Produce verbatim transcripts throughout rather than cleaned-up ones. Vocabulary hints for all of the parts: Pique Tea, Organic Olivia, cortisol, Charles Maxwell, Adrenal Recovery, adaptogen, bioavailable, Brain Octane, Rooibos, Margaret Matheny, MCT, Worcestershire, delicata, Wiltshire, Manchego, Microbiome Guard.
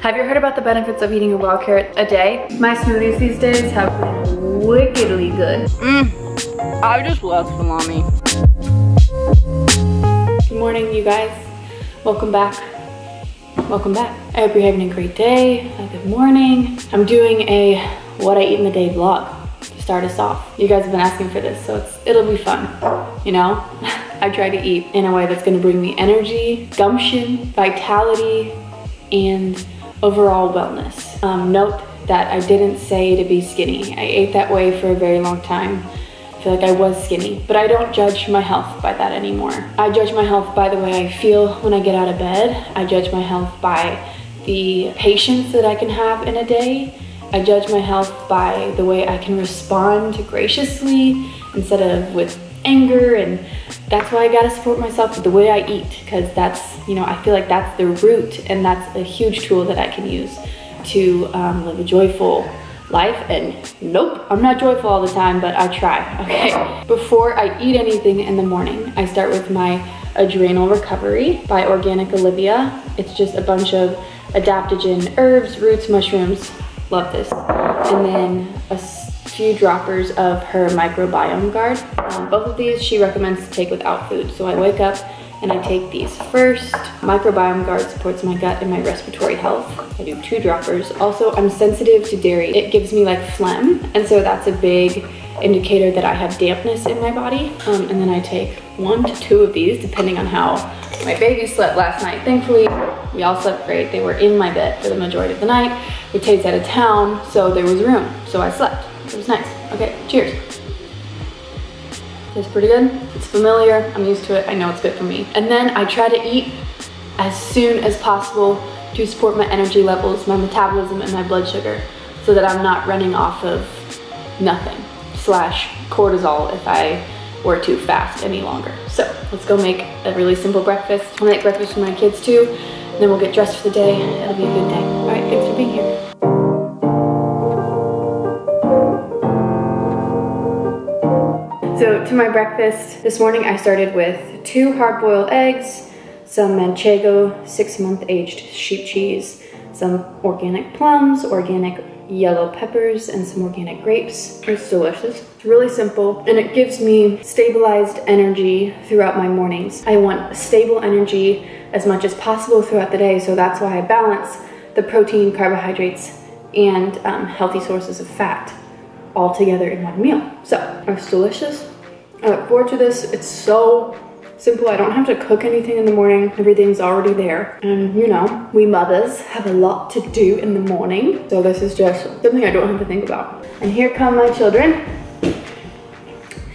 Have you heard about the benefits of eating a wild carrot a day? My smoothies these days have been wickedly good. Mm, I just love salami. Good morning, you guys. Welcome back. Welcome back. I hope you're having a great day, a good morning. I'm doing a what I eat in the day vlog to start us off. You guys have been asking for this, so it's, it'll be fun, you know? I try to eat in a way that's gonna bring me energy, gumption, vitality, and overall wellness. Um, note that I didn't say to be skinny. I ate that way for a very long time. I feel like I was skinny, but I don't judge my health by that anymore. I judge my health by the way I feel when I get out of bed. I judge my health by the patience that I can have in a day. I judge my health by the way I can respond graciously instead of with anger, and that's why I gotta support myself with the way I eat, because that's, you know, I feel like that's the root, and that's a huge tool that I can use to um, live a joyful life. And nope, I'm not joyful all the time, but I try, okay? Before I eat anything in the morning, I start with my Adrenal Recovery by Organic Olivia. It's just a bunch of adaptogen herbs, roots, mushrooms, love this. And then a few droppers of her Microbiome Guard. Um, both of these she recommends to take without food. So I wake up and I take these first. Microbiome Guard supports my gut and my respiratory health. I do two droppers. Also, I'm sensitive to dairy. It gives me like phlegm, and so that's a big indicator that I have dampness in my body. Um, and then I take one to two of these, depending on how my baby slept last night. Thankfully, we all slept great. They were in my bed for the majority of the night. We stayed out of town, so there was room, so I slept. It was nice. Okay, cheers. It's pretty good. It's familiar. I'm used to it. I know it's good for me. And then I try to eat as soon as possible to support my energy levels, my metabolism, and my blood sugar, so that I'm not running off of nothing slash cortisol if I were to fast any longer. So let's go make a really simple breakfast. I'll make breakfast for my kids too, and then we'll get dressed for the day. It'll be a good day. All right, thanks for being here. So to my breakfast this morning, I started with two hard-boiled eggs, some manchego six-month-aged sheep cheese, some organic plums, organic yellow peppers, and some organic grapes. It's delicious. It's really simple, and it gives me stabilized energy throughout my mornings. I want stable energy as much as possible throughout the day, so that's why I balance the protein, carbohydrates, and um, healthy sources of fat all together in one meal. So it's delicious. I look forward to this. It's so simple. I don't have to cook anything in the morning. Everything's already there. And you know, we mothers have a lot to do in the morning. So this is just something I don't have to think about. And here come my children.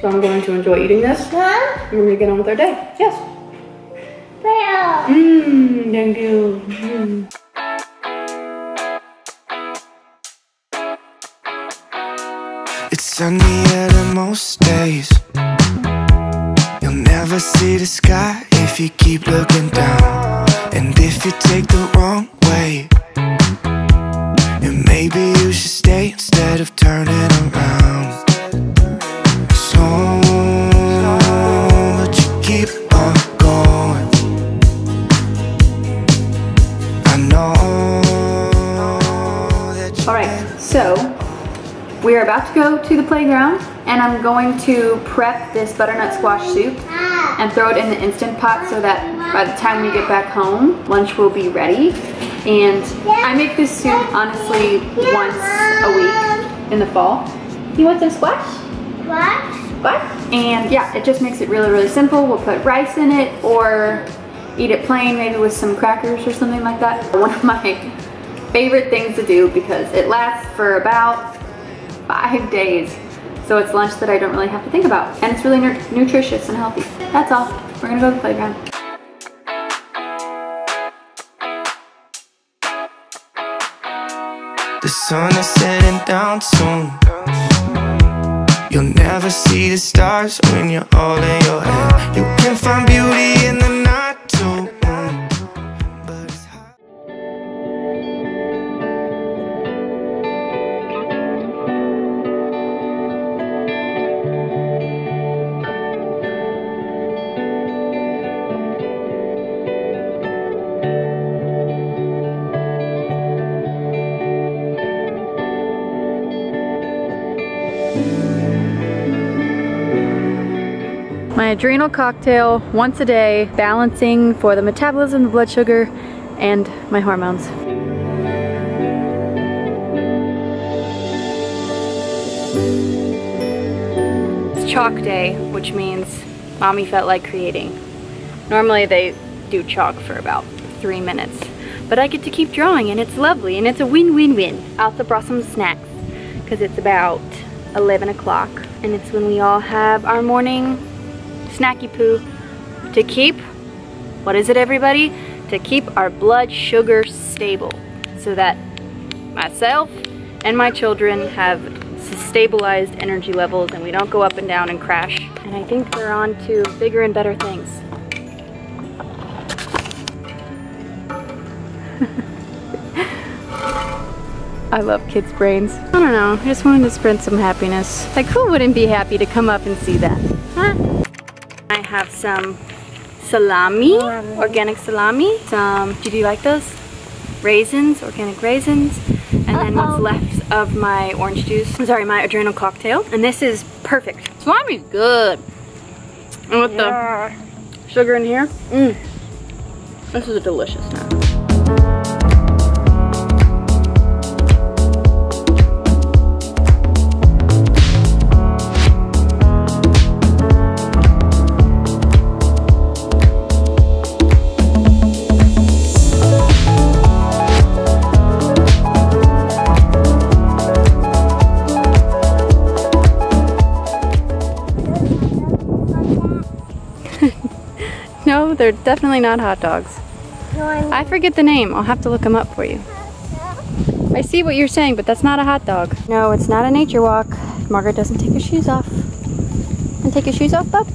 So I'm going to enjoy eating this. Huh? And we're gonna get on with our day. Yes. Mmm, thank you. Mm. It's sunnier than most days. You'll never see the sky if you keep looking down. And if you take the wrong way, and maybe you should stay instead of turning around. It's home, but you keep on going. I know that you. Alright, so we are about to go to the playground, and I'm going to prep this butternut squash soup and throw it in the Instant Pot so that by the time we get back home, lunch will be ready. And I make this soup, honestly, once a week in the fall. You want some squash? Squash? Squash? And yeah, it just makes it really, really simple. We'll put rice in it or eat it plain, maybe with some crackers or something like that. One of my favorite things to do because it lasts for about five days. So it's lunch that I don't really have to think about. And it's really nu nutritious and healthy. That's all. We're gonna go to the playground. The sun is setting down soon. You'll never see the stars when you're all in your head. You can find beauty in the night too. adrenal cocktail once a day, balancing for the metabolism, the blood sugar, and my hormones. It's chalk day, which means mommy felt like creating. Normally they do chalk for about three minutes, but I get to keep drawing and it's lovely and it's a win-win-win. I also brought some snacks because it's about eleven o'clock and it's when we all have our morning snacky poo to keep, what is it everybody? To keep our blood sugar stable so that myself and my children have stabilized energy levels and we don't go up and down and crash. And I think they're on to bigger and better things. I love kids' brains. I don't know, I just wanted to spread some happiness. Like, who wouldn't be happy to come up and see that? Huh? I have some salami, organic salami. Some, do you like those? Raisins, organic raisins. And then what's left of my orange juice. I'm sorry, my adrenal cocktail. And this is perfect. Salami's good. And with yeah. the sugar in here, mm, this is a delicious snack. No, they're definitely not hot dogs. No, I, mean, I forget the name. I'll have to look them up for you. I see what you're saying, but that's not a hot dog. No, it's not a nature walk. Margaret doesn't take her shoes off. And take your shoes off, Bub?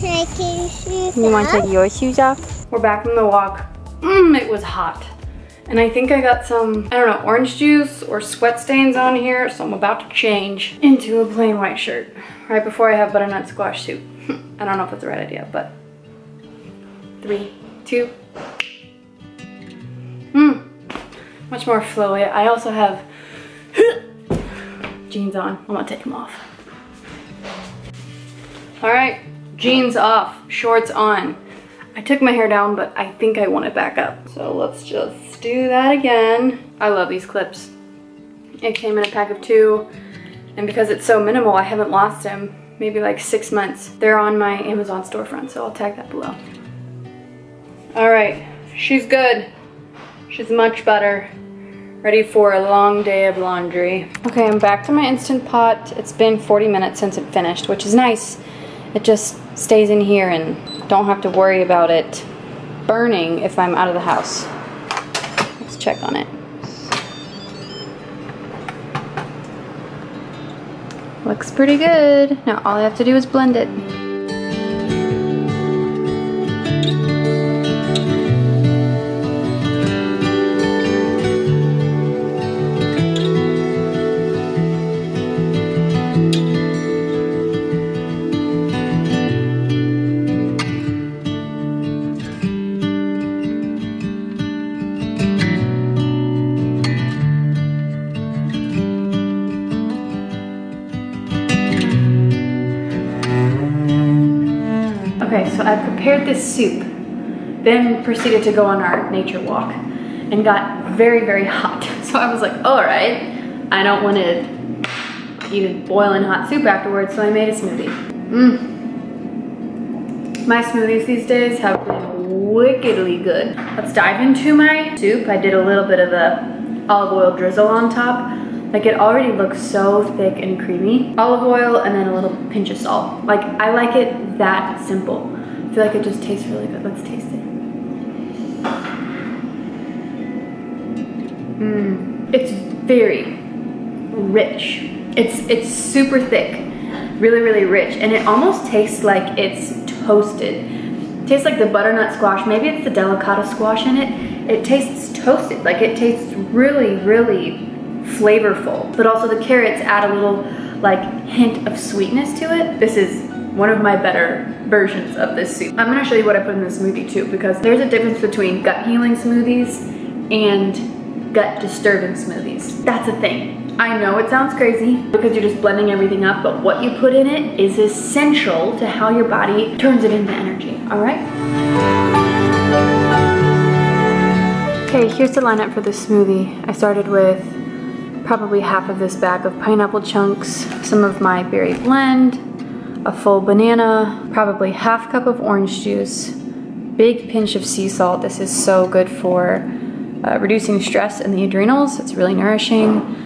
Take your shoes you off. Want to take your shoes off? We're back from the walk. Mmm, it was hot. And I think I got some, I don't know, orange juice or sweat stains on here, so I'm about to change into a plain white shirt right before I have butternut squash soup. I don't know if that's the right idea, but three, two. Mmm, much more flowy. I also have jeans on. I'm gonna take them off. All right, jeans off, shorts on. I took my hair down, but I think I want it back up. So let's just do that again. I love these clips. It came in a pack of two, and because it's so minimal, I haven't lost them. Maybe like six months. They're on my Amazon storefront, so I'll tag that below. All right, she's good. She's much better. Ready for a long day of laundry. Okay, I'm back to my Instant Pot. It's been forty minutes since it finished, which is nice. It just stays in here and don't have to worry about it burning if I'm out of the house. Let's check on it. Looks pretty good. Now all I have to do is blend it. Prepared this soup, then proceeded to go on our nature walk and got very, very hot. So I was like, all right, I don't want to eat a boiling hot soup afterwards, so I made a smoothie. Mm. My smoothies these days have been wickedly good. Let's dive into my soup. I did a little bit of a olive oil drizzle on top. Like, it already looks so thick and creamy. Olive oil and then a little pinch of salt. Like, I like it that simple. I feel like it just tastes really good. Let's taste it. Mmm. It's very rich. It's it's super thick. Really, really rich. And it almost tastes like it's toasted. It tastes like the butternut squash. Maybe it's the delicata squash in it. It tastes toasted. Like, it tastes really, really flavorful. But also the carrots add a little, like, hint of sweetness to it. This is one of my better versions of this soup. I'm gonna show you what I put in the smoothie too, because there's a difference between gut healing smoothies and gut disturbing smoothies. That's a thing. I know it sounds crazy because you're just blending everything up, but what you put in it is essential to how your body turns it into energy, all right? Okay, here's the lineup for this smoothie. I started with probably half of this bag of pineapple chunks, some of my berry blend, a full banana, probably half cup of orange juice, big pinch of sea salt. This is so good for uh, reducing stress in the adrenals. It's really nourishing.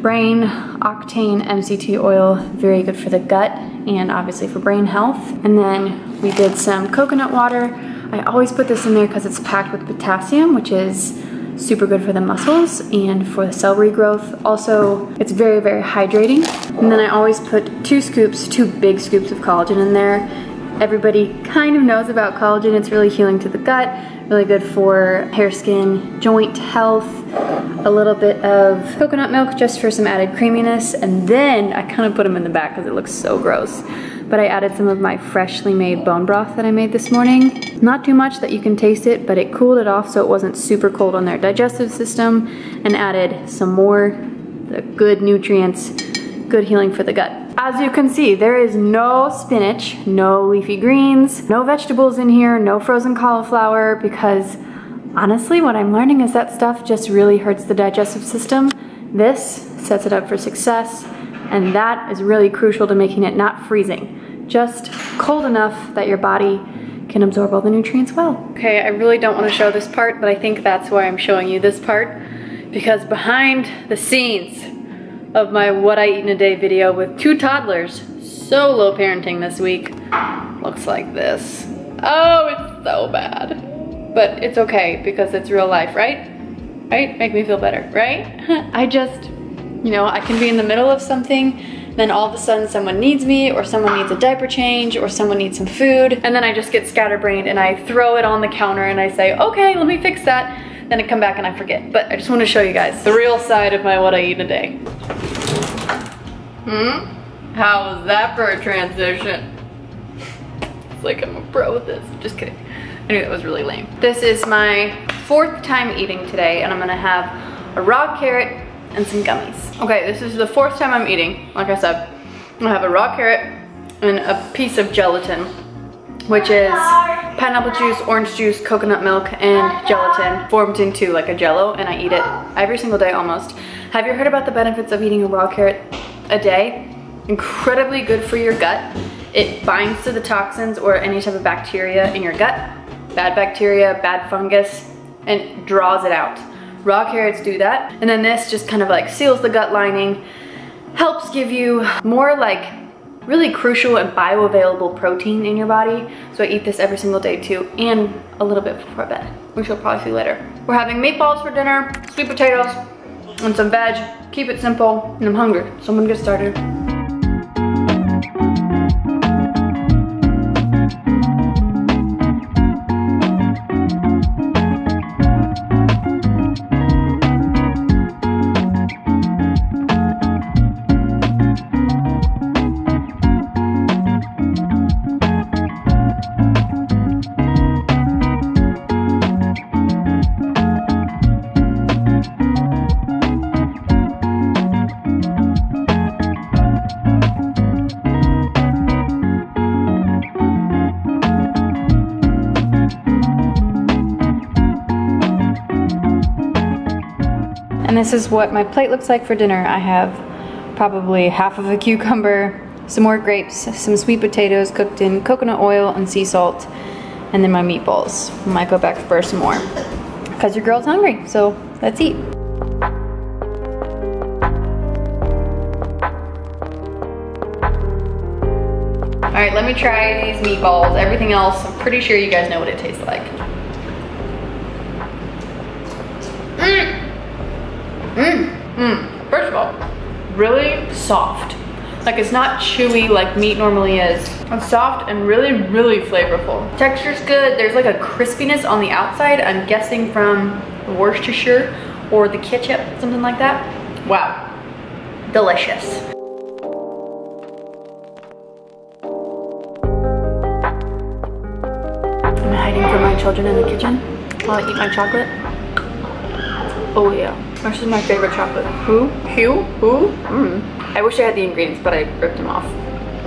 Brain Octane M C T oil, very good for the gut and obviously for brain health. And then we did some coconut water. I always put this in there because it's packed with potassium, which is super good for the muscles and for the cell regrowth. Also, it's very, very hydrating. And then I always put two scoops, two big scoops of collagen in there. Everybody kind of knows about collagen. It's really healing to the gut, really good for hair, skin, joint health, a little bit of coconut milk just for some added creaminess. And then I kind of put them in the back because it looks so gross. But I added some of my freshly made bone broth that I made this morning. Not too much that you can taste it, but it cooled it off so it wasn't super cold on their digestive system, and added some more the good nutrients, good healing for the gut. As you can see, there is no spinach, no leafy greens, no vegetables in here, no frozen cauliflower, because honestly, what I'm learning is that stuff just really hurts the digestive system. This sets it up for success, and that is really crucial to making it not freezing, just cold enough that your body can absorb all the nutrients well. Okay, I really don't want to show this part, but I think that's why I'm showing you this part, because behind the scenes of my what I eat in a day video with two toddlers, solo parenting this week, looks like this. Oh, it's so bad. But it's okay because it's real life, right? Right? Make me feel better, right? I just, you know, I can be in the middle of something, then all of a sudden someone needs me, or someone needs a diaper change, or someone needs some food, and then I just get scatterbrained and I throw it on the counter and I say, okay, let me fix that. Then I come back and I forget. But I just want to show you guys the real side of my what I eat in a day. Hmm? How was that for a transition? It's like I'm a pro with this. Just kidding. I knew that was really lame. This is my fourth time eating today, and I'm gonna have a raw carrot and some gummies. Okay, this is the fourth time I'm eating. Like I said, I'm gonna have a raw carrot and a piece of gelatin, which is pineapple juice, orange juice, coconut milk, and gelatin formed into like a jello, and I eat it every single day almost. Have you heard about the benefits of eating a raw carrot a day? Incredibly good for your gut. It binds to the toxins or any type of bacteria in your gut, bad bacteria, bad fungus, and draws it out. Raw carrots do that, and then this just kind of like seals the gut lining, helps give you more like really crucial and bioavailable protein in your body. So I eat this every single day too, and a little bit before bed, which you'll probably see later. We're having meatballs for dinner, sweet potatoes, and some veg. Keep it simple, and I'm hungry, so I'm gonna get started. And this is what my plate looks like for dinner. I have probably half of a cucumber, some more grapes, some sweet potatoes cooked in coconut oil and sea salt, and then my meatballs. I might go back for some more, because your girl's hungry, so let's eat. All right, let me try these meatballs. Everything else, I'm pretty sure you guys know what it tastes like. Mm. Mmm, mmm. First of all, really soft. Like, it's not chewy like meat normally is. It's soft and really, really flavorful. Texture's good. There's like a crispiness on the outside, I'm guessing from Worcestershire or the ketchup, something like that. Wow, delicious. I'm hiding from my children in the kitchen while I eat my chocolate. Oh yeah. This is my favorite chocolate. Who? Who? Who? Mm. I wish I had the ingredients, but I ripped them off.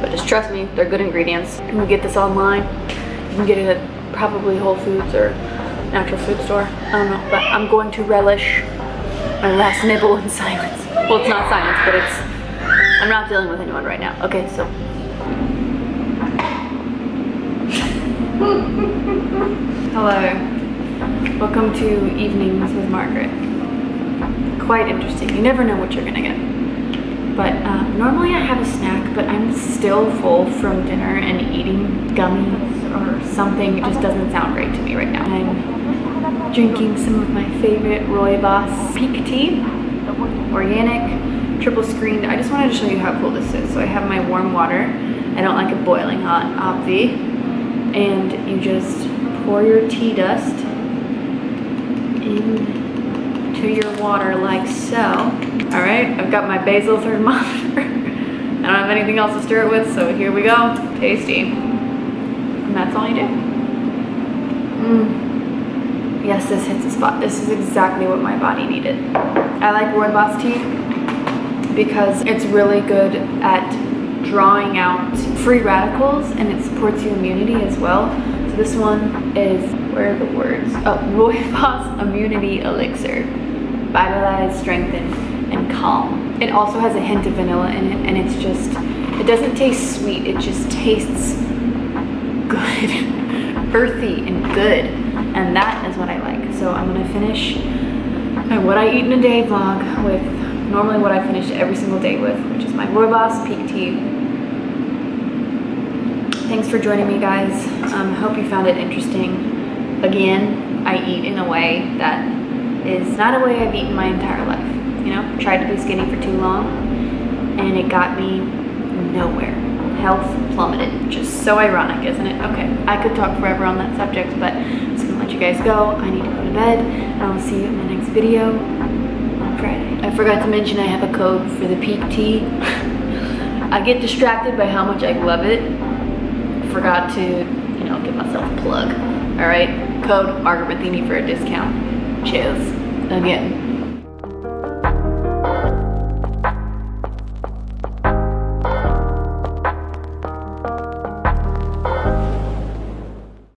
But just trust me, they're good ingredients. You can get this online. You can get it at probably Whole Foods or natural food store. I don't know, but I'm going to relish my last nibble in silence. Well, it's not silence, but it's... I'm not dealing with anyone right now. Okay, so... Hello. Welcome to Evenings with Margaret. Quite interesting. You never know what you're gonna get. But uh, normally I have a snack, but I'm still full from dinner and eating gummies or something. It just doesn't sound great to me right now. I'm drinking some of my favorite Rooibos Pique Tea, organic, triple screened. I just wanted to show you how cool this is. So I have my warm water. I don't like it boiling hot, obvi. And you just pour your tea dust into your water like so. All right, I've got my basil thermometer. I don't have anything else to stir it with, so here we go. Tasty. And that's all you do. Mm. Yes, this hits the spot. This is exactly what my body needed. I like Rooibos tea because it's really good at drawing out free radicals, and it supports your immunity as well. So this one is, where are the words? Oh, Rooibos Immunity Elixir. Vitalize, strengthen, and calm. It also has a hint of vanilla in it, and it's just, it doesn't taste sweet, it just tastes good. Earthy and good, and that is what I like. So I'm gonna finish my what I eat in a day vlog with normally what I finish every single day with, which is my Rooibos Pique Tea. Thanks for joining me, guys. Um, hope you found it interesting. Again, I eat in a way that is not a way I've eaten my entire life. You know, tried to be skinny for too long, and it got me nowhere. Health plummeted. Just so ironic, isn't it? Okay, I could talk forever on that subject, but I'm just gonna let you guys go. I need to go to bed, and I'll see you in my next video on Friday. I forgot to mention I have a code for the Pique Tea. I get distracted by how much I love it. Forgot to, you know, give myself a plug. All right, code Margaret Matheny for a discount. Cheers again.